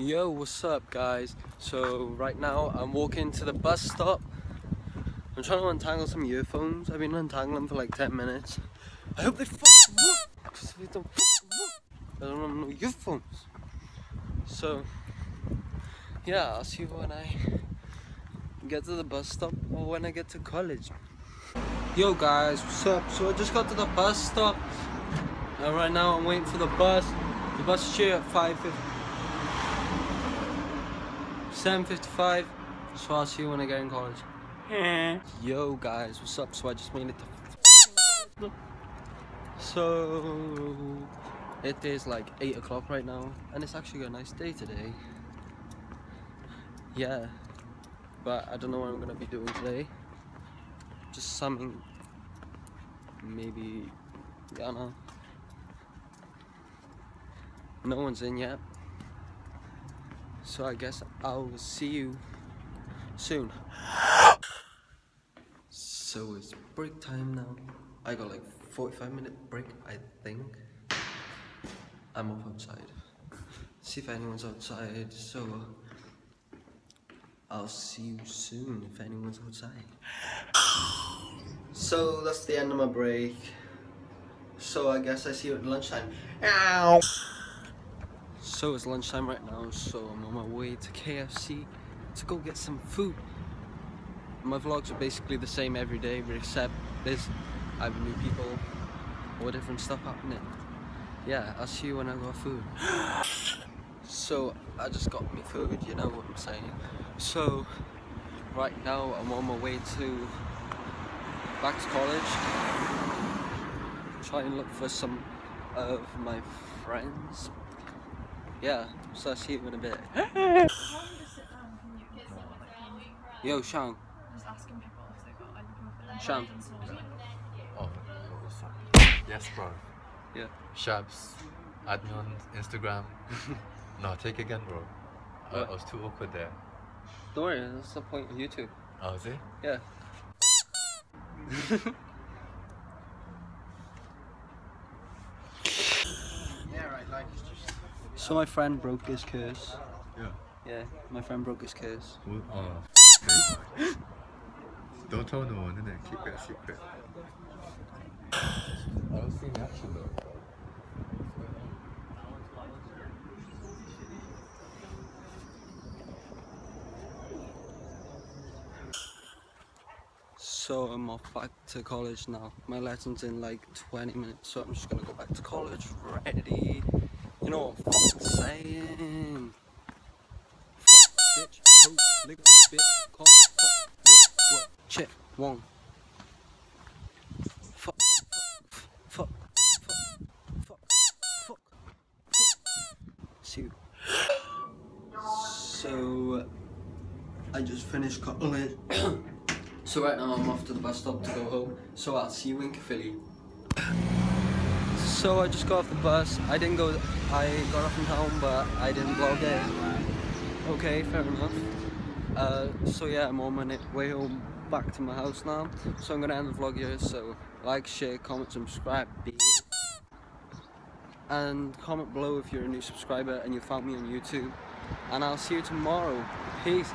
Yo, what's up guys? So right now I'm walking to the bus stop. I'm trying to untangle some earphones. I've been untangling them for like 10 minutes. I hope they fucking work, because if they don't fucking work, I don't have no earphones. So yeah, I'll see you when I get to the bus stop or when I get to college. Yo guys, what's up? So I just got to the bus stop and right now I'm waiting for the bus. The bus is here at 7:55, so I'll see you when I get in college. Yo guys, what's up? So I just made it to So it is like 8 o'clock right now and it's actually a nice day today. Yeah, but I don't know what I'm gonna be doing today. Just something, maybe, I don't know. No one's in yet, so I guess I'll see you soon. So it's break time now. I got like 45-minute break, I think. I'm off outside. See if anyone's outside, so I'll see you soon if anyone's outside. So that's the end of my break. So I guess I see you at lunchtime. Ow! So it's lunchtime right now, so I'm on my way to KFC to go get some food. My vlogs are basically the same every day, but except this, I have new people or different stuff happening. Yeah, I'll see you when I got food. So I just got me food, you know what I'm saying. So right now I'm on my way back to college. Try and look for some of my friends. Yeah, so I see you in a bit. Yo, Shang. Just asking people if they got anything for them. Shang. Oh, yes, bro. Yeah. Shabs, add me on Instagram. No, take again, bro. I was too awkward there. Don't worry, that's the point of YouTube. Oh, is it? Yeah. Yeah, right, like it's just... So my friend broke his curse. Yeah. Yeah, my friend broke his curse. Oh, don't tell no one, innit? Keep it a secret. I was seeing action though. So I'm off back to college now. My lesson's in like 20 minutes, so I'm just gonna go back to college ready. You know what I'm saying? Fuck, bitch, hoe, nigga, bitch, cunt, fuck, bitch, what, shit, wrong. Fuck, fuck, fuck, fuck, fuck, fuck. See you. So, I just finished college. So right now I'm off to the bus stop to go home. So I'll see you in Philly. So I just got off the bus. I got off in town, but I didn't vlog it. Okay, fair enough. So yeah, I'm on my way home back to my house now. So I'm gonna end the vlog here. So like, share, comment, subscribe, and comment below if you're a new subscriber and you found me on YouTube. And I'll see you tomorrow. Peace.